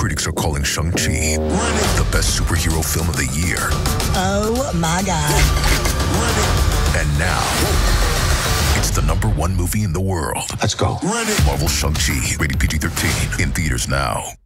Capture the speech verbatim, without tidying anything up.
critics are calling Shang-Chi the best superhero film of the year. Oh my God. And now, it's the number one movie in the world. Let's go. Marvel Shang-Chi, rated P G thirteen, in theaters now.